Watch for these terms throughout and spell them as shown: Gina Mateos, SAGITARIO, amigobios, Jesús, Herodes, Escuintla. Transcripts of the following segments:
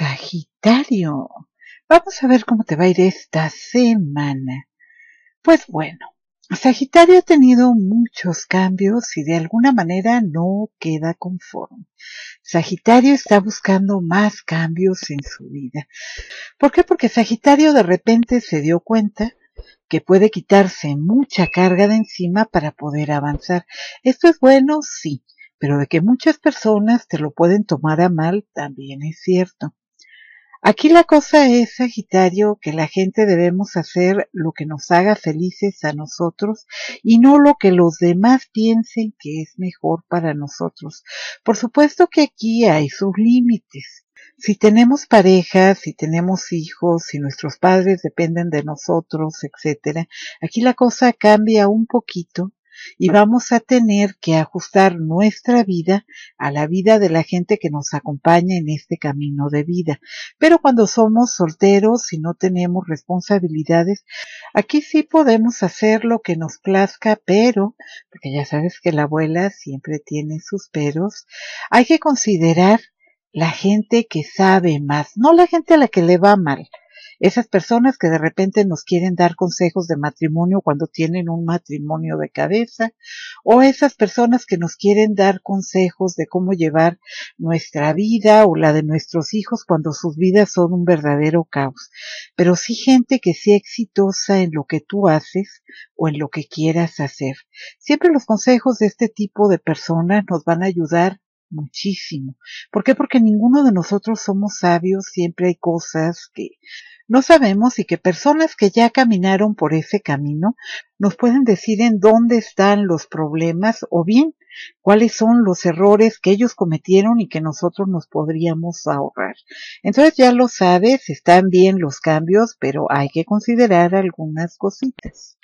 Sagitario, vamos a ver cómo te va a ir esta semana. Pues bueno, Sagitario ha tenido muchos cambios y de alguna manera no queda conforme. Sagitario está buscando más cambios en su vida. ¿Por qué? Porque Sagitario de repente se dio cuenta que puede quitarse mucha carga de encima para poder avanzar. Esto es bueno, sí, pero de que muchas personas te lo pueden tomar a mal también es cierto. Aquí la cosa es, Sagitario, que la gente debemos hacer lo que nos haga felices a nosotros y no lo que los demás piensen que es mejor para nosotros. Por supuesto que aquí hay sus límites. Si tenemos pareja, si tenemos hijos, si nuestros padres dependen de nosotros, etcétera, aquí la cosa cambia un poquito y vamos a tener que ajustar nuestra vida a la vida de la gente que nos acompaña en este camino de vida. Pero cuando somos solteros y no tenemos responsabilidades, aquí sí podemos hacer lo que nos plazca, pero, porque ya sabes que la abuela siempre tiene sus peros, hay que considerar la gente que sabe más, no la gente a la que le va mal. Esas personas que de repente nos quieren dar consejos de matrimonio cuando tienen un matrimonio de cabeza, o esas personas que nos quieren dar consejos de cómo llevar nuestra vida o la de nuestros hijos cuando sus vidas son un verdadero caos. Pero sí gente que sea exitosa en lo que tú haces o en lo que quieras hacer. Siempre los consejos de este tipo de personas nos van a ayudar muchísimo. ¿Por qué? Porque ninguno de nosotros somos sabios, siempre hay cosas que no sabemos y que personas que ya caminaron por ese camino nos pueden decir en dónde están los problemas o bien cuáles son los errores que ellos cometieron y que nosotros nos podríamos ahorrar. Entonces ya lo sabes, están bien los cambios, pero hay que considerar algunas cositas.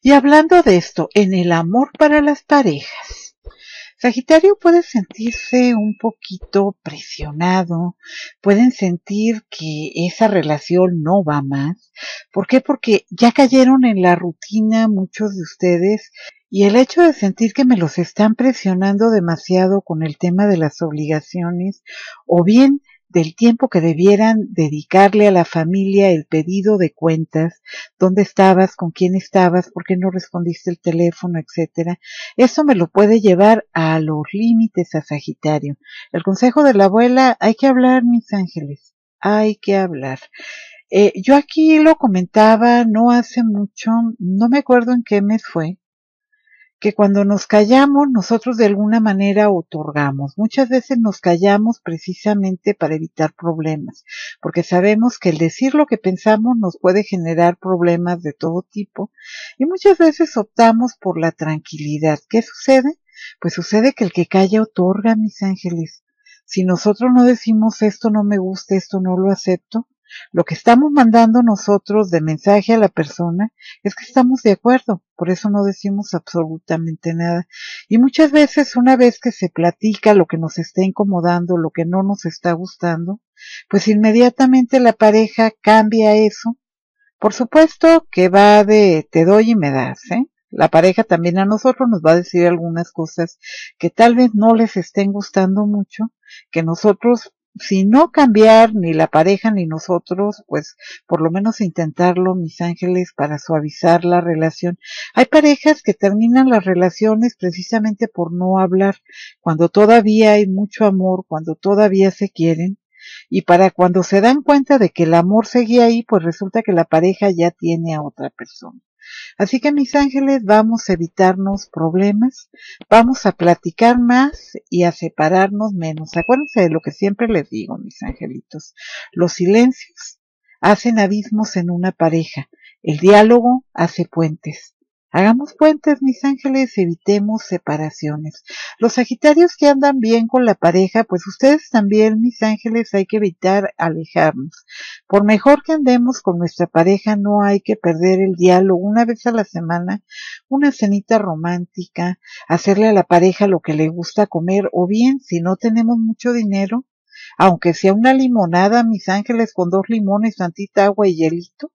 Y hablando de esto, en el amor para las parejas, Sagitario puede sentirse un poquito presionado, pueden sentir que esa relación no va más. ¿Por qué? Porque ya cayeron en la rutina muchos de ustedes y el hecho de sentir que me los están presionando demasiado con el tema de las obligaciones o bien del tiempo que debieran dedicarle a la familia, el pedido de cuentas, dónde estabas, con quién estabas, por qué no respondiste el teléfono, etcétera. Eso me lo puede llevar a los límites a Sagitario. El consejo de la abuela, hay que hablar, mis ángeles, hay que hablar. Yo aquí lo comentaba no hace mucho, no me acuerdo en qué mes fue, que cuando nos callamos nosotros de alguna manera otorgamos. Muchas veces nos callamos precisamente para evitar problemas, porque sabemos que el decir lo que pensamos nos puede generar problemas de todo tipo y muchas veces optamos por la tranquilidad. ¿Qué sucede? Pues sucede que el que calla otorga, mis ángeles. Si nosotros no decimos esto no me gusta, esto no lo acepto, lo que estamos mandando nosotros de mensaje a la persona es que estamos de acuerdo, por eso no decimos absolutamente nada. Y muchas veces una vez que se platica lo que nos está incomodando, lo que no nos está gustando, pues inmediatamente la pareja cambia eso. Por supuesto que va de te doy y me das, ¿eh? La pareja también a nosotros nos va a decir algunas cosas que tal vez no les estén gustando mucho, que nosotros, si no cambiar ni la pareja ni nosotros, pues por lo menos intentarlo, mis ángeles, para suavizar la relación. Hay parejas que terminan las relaciones precisamente por no hablar, cuando todavía hay mucho amor, cuando todavía se quieren, y para cuando se dan cuenta de que el amor seguía ahí, pues resulta que la pareja ya tiene a otra persona. Así que, mis ángeles, vamos a evitarnos problemas, vamos a platicar más y a separarnos menos. Acuérdense de lo que siempre les digo, mis angelitos. Los silencios hacen abismos en una pareja. El diálogo hace puentes. Hagamos puentes, mis ángeles, evitemos separaciones. Los sagitarios que andan bien con la pareja, pues ustedes también, mis ángeles, hay que evitar alejarnos. Por mejor que andemos con nuestra pareja, no hay que perder el diálogo. Una vez a la semana, una cenita romántica, hacerle a la pareja lo que le gusta comer, o bien, si no tenemos mucho dinero, aunque sea una limonada, mis ángeles, con 2 limones, tantita agua y hielito,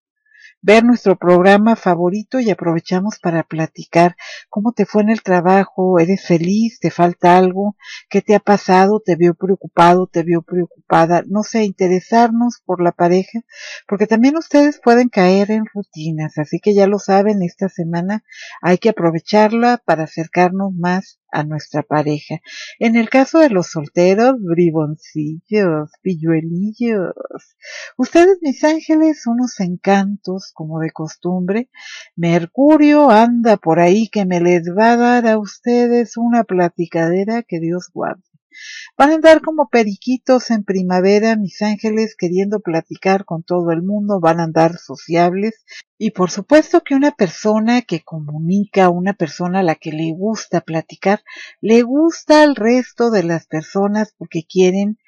ver nuestro programa favorito y aprovechamos para platicar cómo te fue en el trabajo, eres feliz, te falta algo, qué te ha pasado, te vio preocupado, te vio preocupada, no sé, interesarnos por la pareja, porque también ustedes pueden caer en rutinas, así que ya lo saben, esta semana hay que aprovecharla para acercarnos más a nuestra pareja. En el caso de los solteros, briboncillos, pilluelillos, ustedes, mis ángeles, unos encantos como de costumbre. Mercurio anda por ahí que me les va a dar a ustedes una platicadera que Dios guarde. Van a andar como periquitos en primavera, mis ángeles, queriendo platicar con todo el mundo, van a andar sociables. Y por supuesto que una persona que comunica, una persona a la que le gusta platicar, le gusta al resto de las personas porque quieren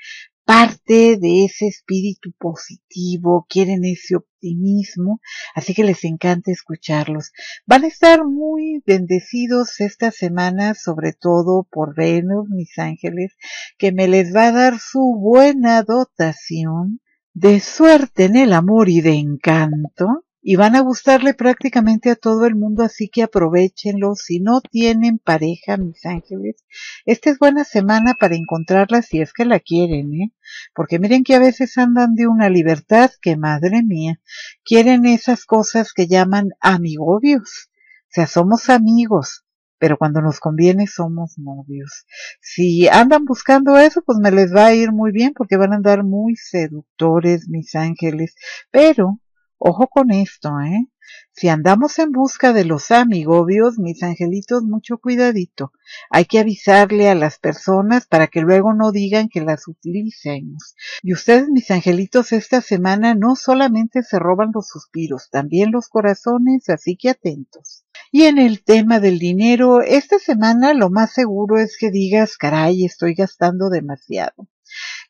parte de ese espíritu positivo, quieren ese optimismo, así que les encanta escucharlos. Van a estar muy bendecidos esta semana, sobre todo por Venus, mis ángeles, que me les va a dar su buena dotación de suerte en el amor y de encanto. Y van a gustarle prácticamente a todo el mundo, así que aprovechenlo. Si no tienen pareja, mis ángeles, esta es buena semana para encontrarla si es que la quieren, porque miren que a veces andan de una libertad que, madre mía, quieren esas cosas que llaman amigobios. O sea, somos amigos, pero cuando nos conviene somos novios. Si andan buscando eso, pues me les va a ir muy bien, porque van a andar muy seductores, mis ángeles. Pero ojo con esto, si andamos en busca de los amigobios, mis angelitos, mucho cuidadito. Hay que avisarle a las personas para que luego no digan que las utilicemos. Y ustedes, mis angelitos, esta semana no solamente se roban los suspiros, también los corazones, así que atentos. Y en el tema del dinero, esta semana lo más seguro es que digas, caray, estoy gastando demasiado.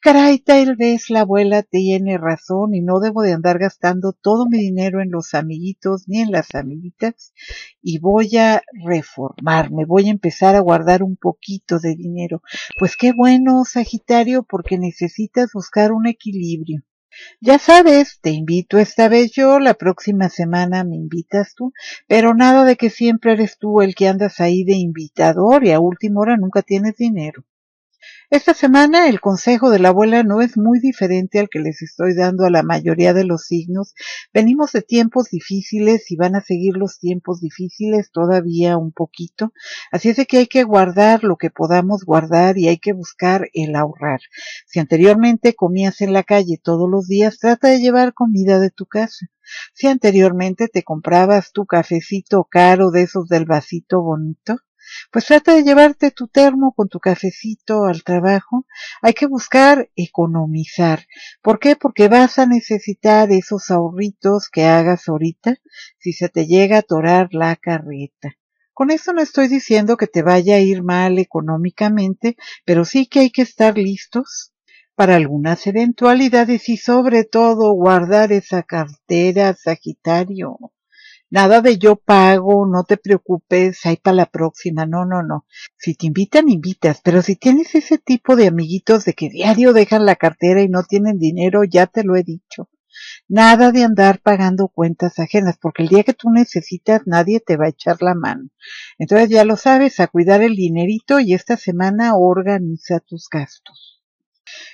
Caray, tal vez la abuela tiene razón y no debo de andar gastando todo mi dinero en los amiguitos ni en las amiguitas y voy a reformarme, voy a empezar a guardar un poquito de dinero. Pues qué bueno, Sagitario, porque necesitas buscar un equilibrio. Ya sabes, te invito esta vez yo, la próxima semana me invitas tú, pero nada de que siempre eres tú el que andas ahí de invitador y a última hora nunca tienes dinero. Esta semana el consejo de la abuela no es muy diferente al que les estoy dando a la mayoría de los signos. Venimos de tiempos difíciles y van a seguir los tiempos difíciles todavía un poquito. Así es de que hay que guardar lo que podamos guardar y hay que buscar el ahorrar. Si anteriormente comías en la calle todos los días, trata de llevar comida de tu casa. Si anteriormente te comprabas tu cafecito caro de esos del vasito bonito, pues trata de llevarte tu termo con tu cafecito al trabajo. Hay que buscar economizar. ¿Por qué? Porque vas a necesitar esos ahorritos que hagas ahorita si se te llega a atorar la carreta. Con esto no estoy diciendo que te vaya a ir mal económicamente, pero sí que hay que estar listos para algunas eventualidades y sobre todo guardar esa cartera, Sagitario. Nada de yo pago, no te preocupes, ahí para la próxima, no. Si te invitan, invitas, pero si tienes ese tipo de amiguitos de que diario dejan la cartera y no tienen dinero, ya te lo he dicho. Nada de andar pagando cuentas ajenas, porque el día que tú necesitas nadie te va a echar la mano. Entonces ya lo sabes, a cuidar el dinerito y esta semana organiza tus gastos.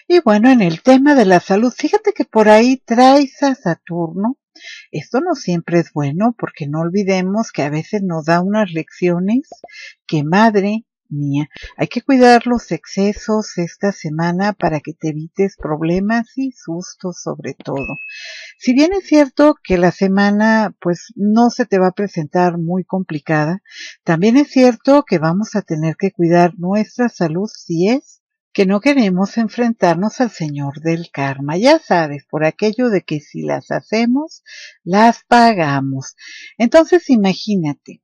Y bueno, en el tema de la salud, fíjate que por ahí traes a Saturno. Esto no siempre es bueno porque no olvidemos que a veces nos da unas lecciones que madre mía. Hay que cuidar los excesos esta semana para que te evites problemas y sustos sobre todo. Si bien es cierto que la semana pues no se te va a presentar muy complicada, también es cierto que vamos a tener que cuidar nuestra salud si es que no queremos enfrentarnos al señor del karma, ya sabes, por aquello de que si las hacemos, las pagamos. Entonces imagínate,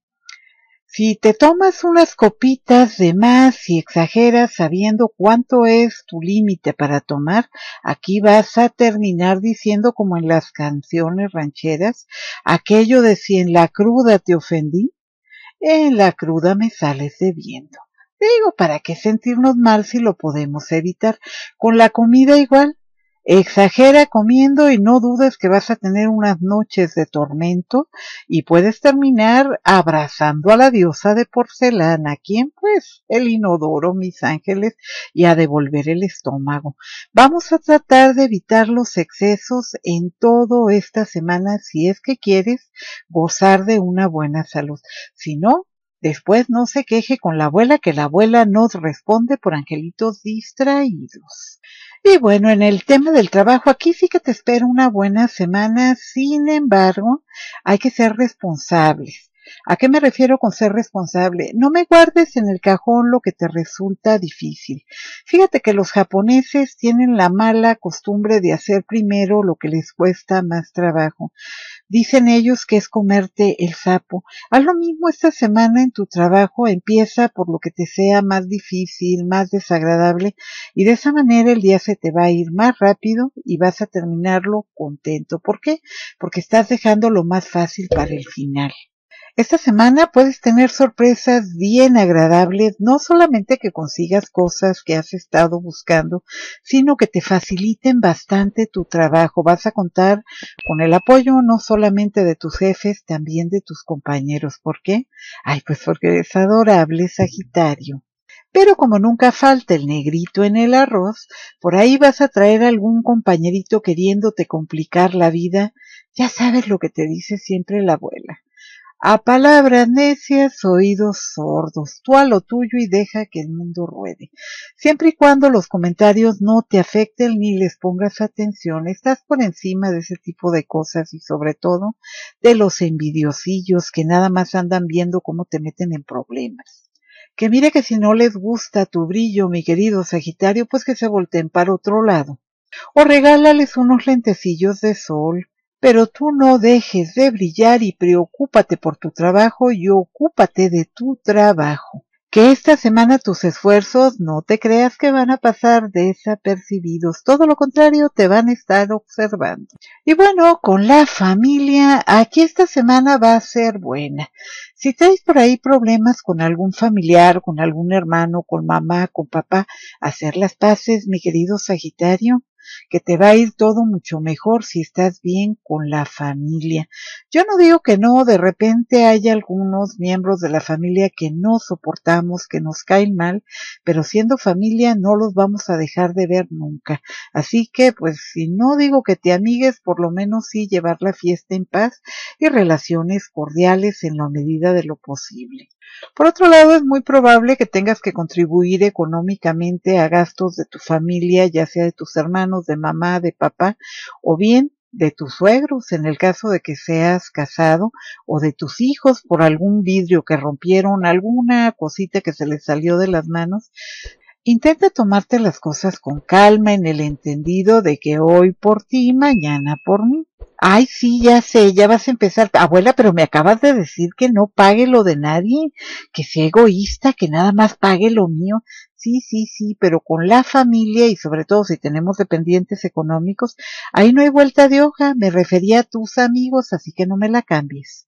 si te tomas unas copitas de más y exageras sabiendo cuánto es tu límite para tomar, aquí vas a terminar diciendo como en las canciones rancheras, aquello de si en la cruda te ofendí, en la cruda me sales debiendo. Digo, ¿para qué sentirnos mal si lo podemos evitar? Con la comida igual. Exagera comiendo y no dudes que vas a tener unas noches de tormento y puedes terminar abrazando a la diosa de porcelana, quien pues el inodoro, mis ángeles, y a devolver el estómago. Vamos a tratar de evitar los excesos en toda esta semana si es que quieres gozar de una buena salud. Si no, después no se queje con la abuela, que la abuela nos responde por angelitos distraídos. Y bueno, en el tema del trabajo, aquí sí que te espera una buena semana. Sin embargo, hay que ser responsables. ¿A qué me refiero con ser responsable? No me guardes en el cajón lo que te resulta difícil. Fíjate que los japoneses tienen la mala costumbre de hacer primero lo que les cuesta más trabajo. Dicen ellos que es comerte el sapo. Haz lo mismo esta semana en tu trabajo. Empieza por lo que te sea más difícil, más desagradable, y de esa manera el día se te va a ir más rápido y vas a terminarlo contento. ¿Por qué? Porque estás dejando lo más fácil para el final. Esta semana puedes tener sorpresas bien agradables, no solamente que consigas cosas que has estado buscando, sino que te faciliten bastante tu trabajo. Vas a contar con el apoyo no solamente de tus jefes, también de tus compañeros. ¿Por qué? Ay, pues porque eres adorable, Sagitario. Pero como nunca falta el negrito en el arroz, por ahí vas a traer algún compañerito queriéndote complicar la vida. Ya sabes lo que te dice siempre la abuela. A palabras necias, oídos sordos. Tú a lo tuyo y deja que el mundo ruede. Siempre y cuando los comentarios no te afecten ni les pongas atención, estás por encima de ese tipo de cosas y sobre todo de los envidiosillos que nada más andan viendo cómo te meten en problemas. Que mira que si no les gusta tu brillo, mi querido Sagitario, pues que se volteen para otro lado. O regálales unos lentecillos de sol. Pero tú no dejes de brillar y preocúpate por tu trabajo y ocúpate de tu trabajo. Que esta semana tus esfuerzos no te creas que van a pasar desapercibidos. Todo lo contrario, te van a estar observando. Y bueno, con la familia, aquí esta semana va a ser buena. Si traes por ahí problemas con algún familiar, con algún hermano, con mamá, con papá, hacer las paces, mi querido Sagitario, que te va a ir todo mucho mejor si estás bien con la familia. Yo no digo que no, de repente hay algunos miembros de la familia que no soportamos, que nos caen mal, pero siendo familia no los vamos a dejar de ver nunca. Así que, pues, si no digo que te amigues, por lo menos sí llevar la fiesta en paz y relaciones cordiales en la medida de lo posible. Por otro lado, es muy probable que tengas que contribuir económicamente a gastos de tu familia, ya sea de tus hermanos, de mamá, de papá, o bien de tus suegros, en el caso de que seas casado, o de tus hijos por algún vidrio que rompieron, alguna cosita que se les salió de las manos. Intenta tomarte las cosas con calma, en el entendido de que hoy por ti, mañana por mí. Ay, sí, ya sé, ya vas a empezar. Abuela, pero me acabas de decir que no pague lo de nadie, que sea egoísta, que nada más pague lo mío. Sí, pero con la familia y sobre todo si tenemos dependientes económicos, ahí no hay vuelta de hoja. Me refería a tus amigos, así que no me la cambies.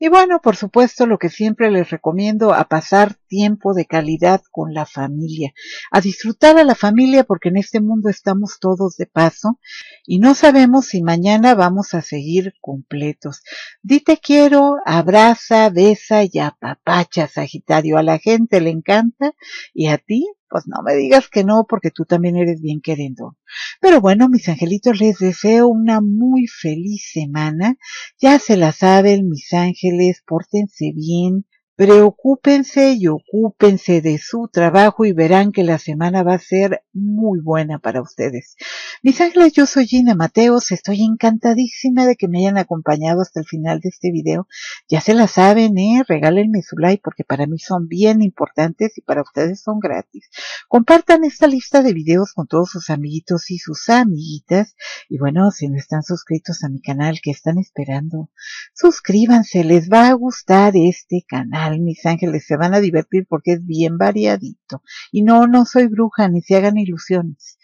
Y bueno, por supuesto, lo que siempre les recomiendo, a pasar tiempo de calidad con la familia, a disfrutar a la familia, porque en este mundo estamos todos de paso y no sabemos si mañana vamos a seguir completos. Di te quiero, abraza, besa y apapacha, Sagitario. A la gente le encanta y a ti, pues no me digas que no, porque tú también eres bien querendón. Pero bueno, mis angelitos, les deseo una muy feliz semana. Ya se la saben, mis ángeles, pórtense bien, preocúpense y ocúpense de su trabajo y verán que la semana va a ser muy buena para ustedes. Mis ángeles, yo soy Gina Mateos, estoy encantadísima de que me hayan acompañado hasta el final de este video. Ya se la saben, regálenme su like porque para mí son bien importantes y para ustedes son gratis. Compartan esta lista de videos con todos sus amiguitos y sus amiguitas. Y bueno, si no están suscritos a mi canal, ¿qué están esperando? Suscríbanse, les va a gustar este canal. Mis ángeles, se van a divertir porque es bien variadito. Y no soy bruja, ni se hagan ilusiones.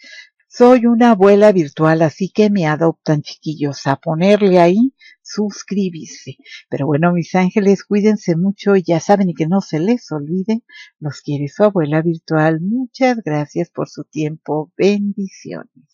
Soy una abuela virtual, así que me adoptan, chiquillos. A ponerle ahí, suscribirse. Pero bueno, mis ángeles, cuídense mucho. Ya saben, y que no se les olvide, los quiere su abuela virtual. Muchas gracias por su tiempo. Bendiciones.